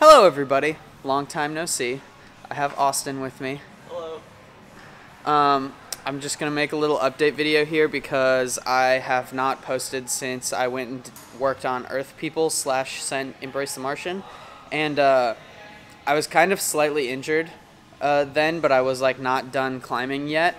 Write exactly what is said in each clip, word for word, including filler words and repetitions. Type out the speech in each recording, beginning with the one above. Hello everybody, long time no see. I have Austin with me. Hello. Um, I'm just going to make a little update video here because I have not posted since I went and worked on Earth People slash sent Embrace the Martian. And uh, I was kind of slightly injured uh, then, but I was like not done climbing yet.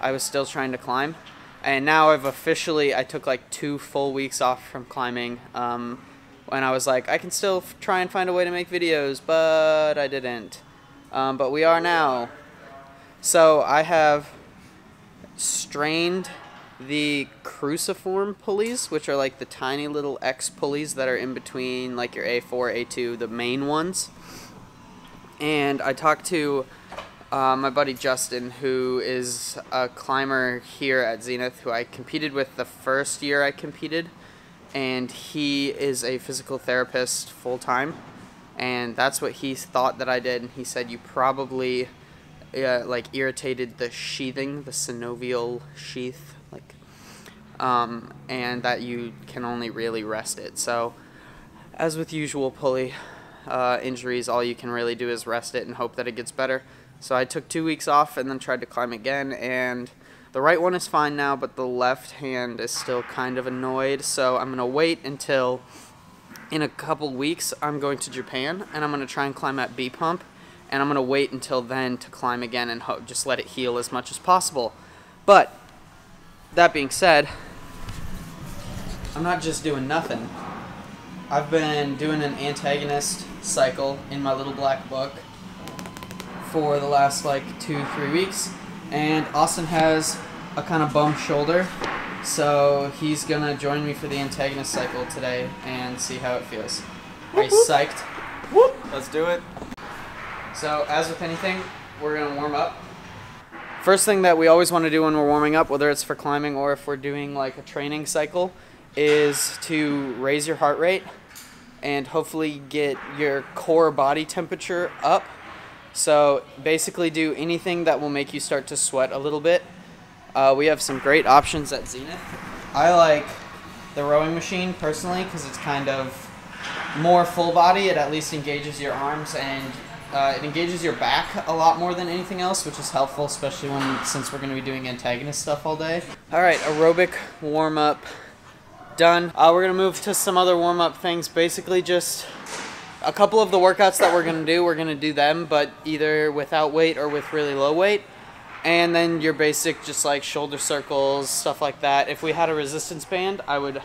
I was still trying to climb. And now I've officially, I took like two full weeks off from climbing. Um, And I was like, I can still f try and find a way to make videos, but I didn't. Um, but we are now. So I have strained the cruciform pulleys, which are like the tiny little X pulleys that are in between like your A four, A two, the main ones. And I talked to uh, my buddy Justin, who is a climber here at Zenith, who I competed with the first year I competed. And he is a physical therapist full-time, and that's what he thought that I did, and he said you probably uh, like irritated the sheathing, the synovial sheath, like, um, and that you can only really rest it. So as with usual pulley uh, injuries, all you can really do is rest it and hope that it gets better. So I took two weeks off and then tried to climb again, and the right one is fine now, but the left hand is still kind of annoyed, so I'm going to wait until in a couple weeks I'm going to Japan, and I'm going to try and climb at B pump, and I'm going to wait until then to climb again and hope, just let it heal as much as possible. But that being said, I'm not just doing nothing. I've been doing an antagonist cycle in my little black book for the last like two, three weeks. And Austin has a kind of bum shoulder, so he's going to join me for the antagonist cycle today and see how it feels. Are you psyched? Whoop. Let's do it. So, as with anything, we're going to warm up. First thing that we always want to do when we're warming up, whether it's for climbing or if we're doing like a training cycle, is to raise your heart rate and hopefully get your core body temperature up. So basically do anything that will make you start to sweat a little bit. Uh, we have some great options at Zenith. I like the rowing machine personally because it's kind of more full body. It at least engages your arms and uh, it engages your back a lot more than anything else, which is helpful, especially when since we're going to be doing antagonist stuff all day. All right, aerobic warm-up done. Uh, we're going to move to some other warm-up things. Basically just a couple of the workouts that we're going to do, we're going to do them, but either without weight or with really low weight. And then your basic just like shoulder circles, stuff like that. If we had a resistance band, I would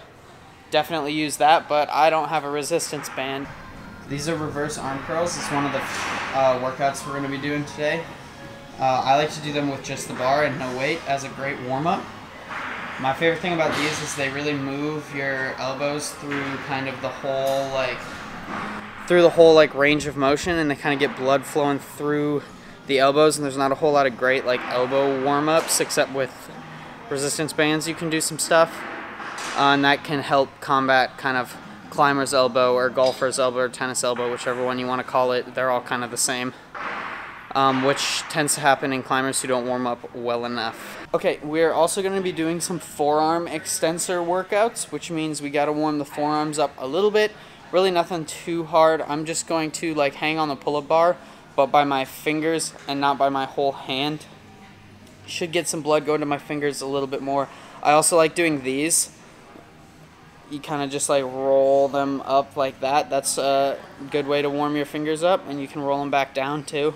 definitely use that, but I don't have a resistance band. These are reverse arm curls. It's one of the uh, workouts we're going to be doing today. Uh, I like to do them with just the bar and no weight as a great warm-up. My favorite thing about these is they really move your elbows through kind of the whole like... through the whole like range of motion, and they kind of get blood flowing through the elbows, and there's not a whole lot of great like elbow warm-ups except with resistance bands. You can do some stuff uh, and that can help combat kind of climber's elbow or golfer's elbow or tennis elbow, whichever one you want to call it. They're all kind of the same, um, which tends to happen in climbers who don't warm up well enough. Okay, we're also going to be doing some forearm extensor workouts, which means we got to warm the forearms up a little bit. Really nothing too hard. I'm just going to like hang on the pull-up bar, but by my fingers and not by my whole hand. Should get some blood going to my fingers a little bit more. I also like doing these. You kind of just like roll them up like that. That's a good way to warm your fingers up, and you can roll them back down too.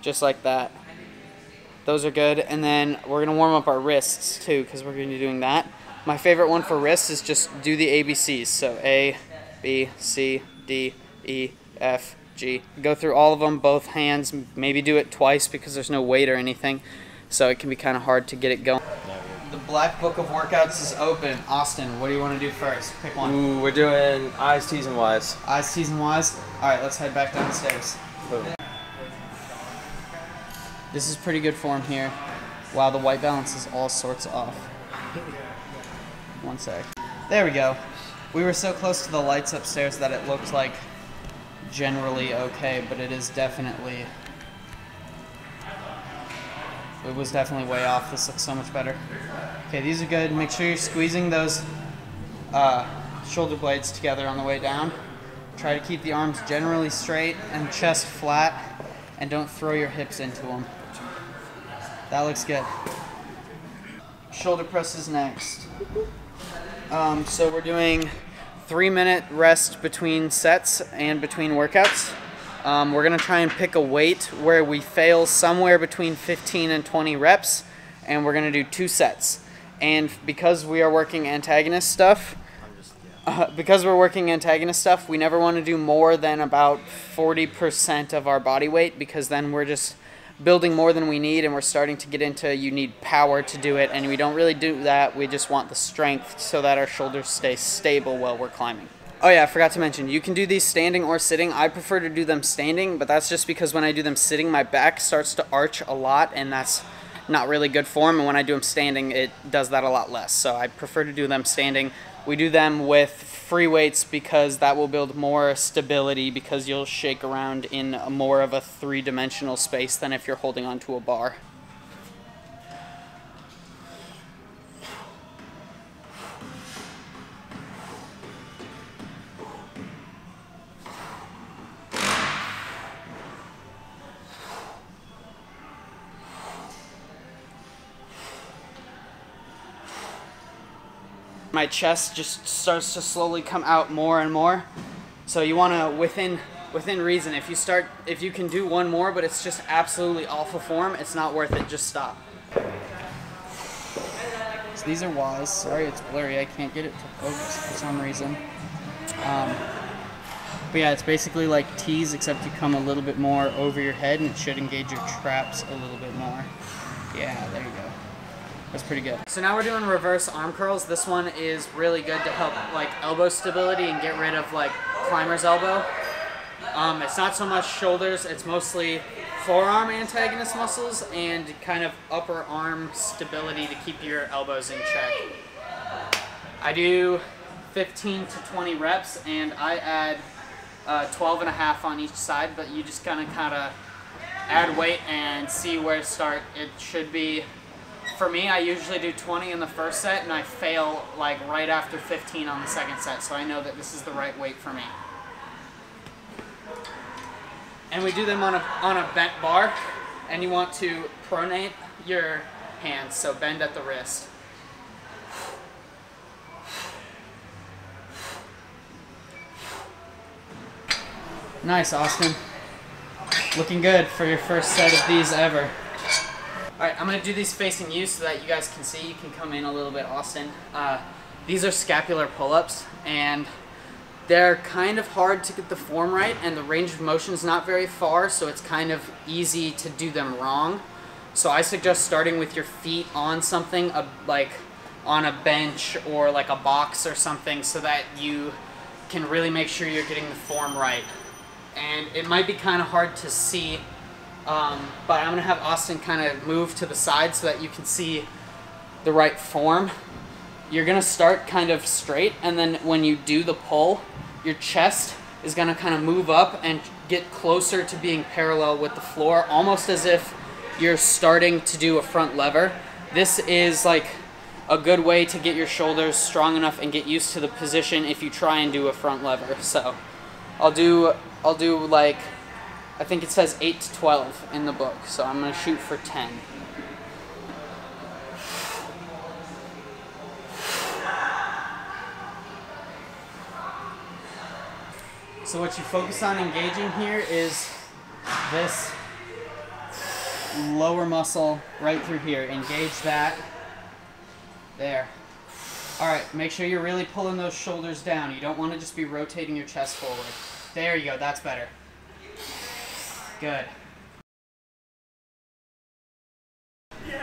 Just like that. Those are good. And then we're going to warm up our wrists too, because we're going to be doing that. My favorite one for wrists is just do the A B Cs. So A, B, C, D, E, F, G. Go through all of them, both hands. Maybe do it twice because there's no weight or anything, so it can be kind of hard to get it going. The black book of workouts is open. Austin, what do you want to do first? Pick one. Ooh, we're doing I's, T's, and Y's. I's, T's, and Y's? All right, let's head back downstairs. Boom. This is pretty good form here. Wow, the white balance is all sorts of off. One sec. There we go. We were so close to the lights upstairs that it looked like generally okay, but it is definitely, it was definitely way off. This looks so much better. Okay, these are good. Make sure you're squeezing those uh, shoulder blades together on the way down. Try to keep the arms generally straight and chest flat, and don't throw your hips into them. That looks good. Shoulder presses next. Um, so we're doing three minute rest between sets and between workouts. Um, we're gonna try and pick a weight where we fail somewhere between fifteen and twenty reps, and we're gonna do two sets. And because we are working antagonist stuff, Uh, because we're working antagonist stuff, we never want to do more than about forty percent of our body weight, because then we're just building more than we need, and we're starting to get into you need power to do it, and we don't really do that. We just want the strength so that our shoulders stay stable while we're climbing. Oh yeah, I forgot to mention, you can do these standing or sitting. I prefer to do them standing, but that's just because when I do them sitting, my back starts to arch a lot, and that's not really good form, and when I do them standing, it does that a lot less. So I prefer to do them standing. We do them with free weights because that will build more stability, because you'll shake around in a more of a three-dimensional space than if you're holding onto a bar. My chest just starts to slowly come out more and more. So you want to, within within reason, if you start, if you can do one more, but it's just absolutely awful form, it's not worth it, just stop. So these are wahs. Sorry, it's blurry. I can't get it to focus for some reason. Um, but yeah, it's basically like T's, except you come a little bit more over your head, and it should engage your traps a little bit more. Yeah, there you go. That's pretty good. So now we're doing reverse arm curls. This one is really good to help like elbow stability and get rid of like climber's elbow. Um, it's not so much shoulders, it's mostly forearm antagonist muscles and kind of upper arm stability to keep your elbows in check. I do fifteen to twenty reps, and I add uh, twelve and a half on each side, but you just kind of kind of add weight and see where to start. It should be, for me, I usually do twenty in the first set, and I fail like right after fifteen on the second set, so I know that this is the right weight for me. And we do them on a, on a bent bar, and you want to pronate your hands, so bend at the wrist. Nice, Austin. Looking good for your first set of these ever. Alright, I'm going to do these facing you so that you guys can see. You can come in a little bit, Austin. Uh, these are scapular pull-ups, and they're kind of hard to get the form right, and the range of motion is not very far, so it's kind of easy to do them wrong. So I suggest starting with your feet on something, uh, like on a bench or like a box or something, so that you can really make sure you're getting the form right. And it might be kind of hard to see, Um, but I'm going to have Austin kind of move to the side so that you can see the right form. You're going to start kind of straight, and then when you do the pull, your chest is going to kind of move up and get closer to being parallel with the floor, almost as if you're starting to do a front lever. This is like a good way to get your shoulders strong enough and get used to the position if you try and do a front lever. So I'll do, I'll do like, I think it says eight to twelve in the book, so I'm going to shoot for ten. So what you focus on engaging here is this lower muscle right through here. Engage that. There. Alright, make sure you're really pulling those shoulders down. You don't want to just be rotating your chest forward. There you go, that's better. Good.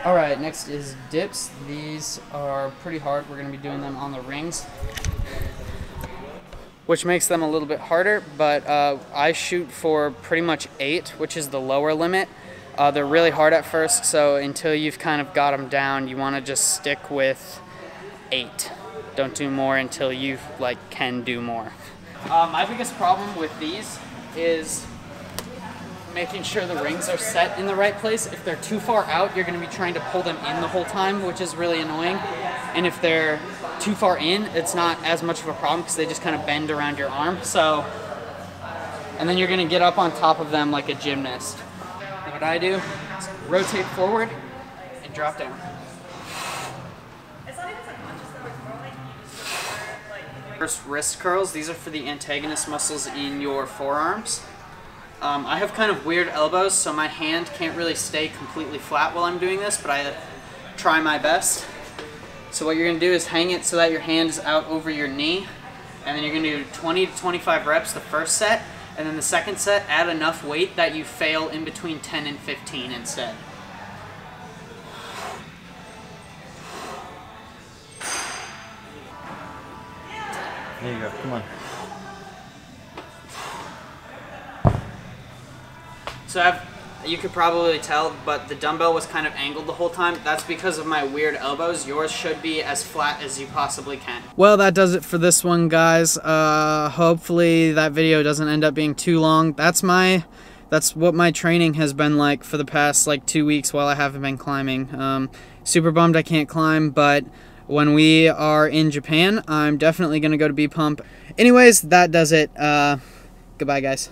Alright, next is dips. These are pretty hard. We're going to be doing them on the rings, which makes them a little bit harder, but uh, I shoot for pretty much eight, which is the lower limit. Uh, they're really hard at first, so until you've kind of got them down, you want to just stick with eight. Don't do more until you like can do more. Uh, my biggest problem with these is making sure the rings are set in the right place. If they're too far out, you're going to be trying to pull them in the whole time, which is really annoying. And if they're too far in, it's not as much of a problem because they just kind of bend around your arm. So and then you're gonna get up on top of them like a gymnast. And what I do is rotate forward and drop down. First wrist curls, these are for the antagonist muscles in your forearms. Um, I have kind of weird elbows, so my hand can't really stay completely flat while I'm doing this, but I try my best. So what you're going to do is hang it so that your hand is out over your knee, and then you're going to do twenty to twenty-five reps the first set, and then the second set, add enough weight that you fail in between ten and fifteen instead. There you go, come on. So I've, you could probably tell, but the dumbbell was kind of angled the whole time. That's because of my weird elbows. Yours should be as flat as you possibly can. Well, that does it for this one, guys. Uh, hopefully that video doesn't end up being too long. That's my, that's what my training has been like for the past like two weeks while I haven't been climbing. Um, super bummed I can't climb, but when we are in Japan, I'm definitely going to go to B pump. Anyways, that does it. Uh, goodbye, guys.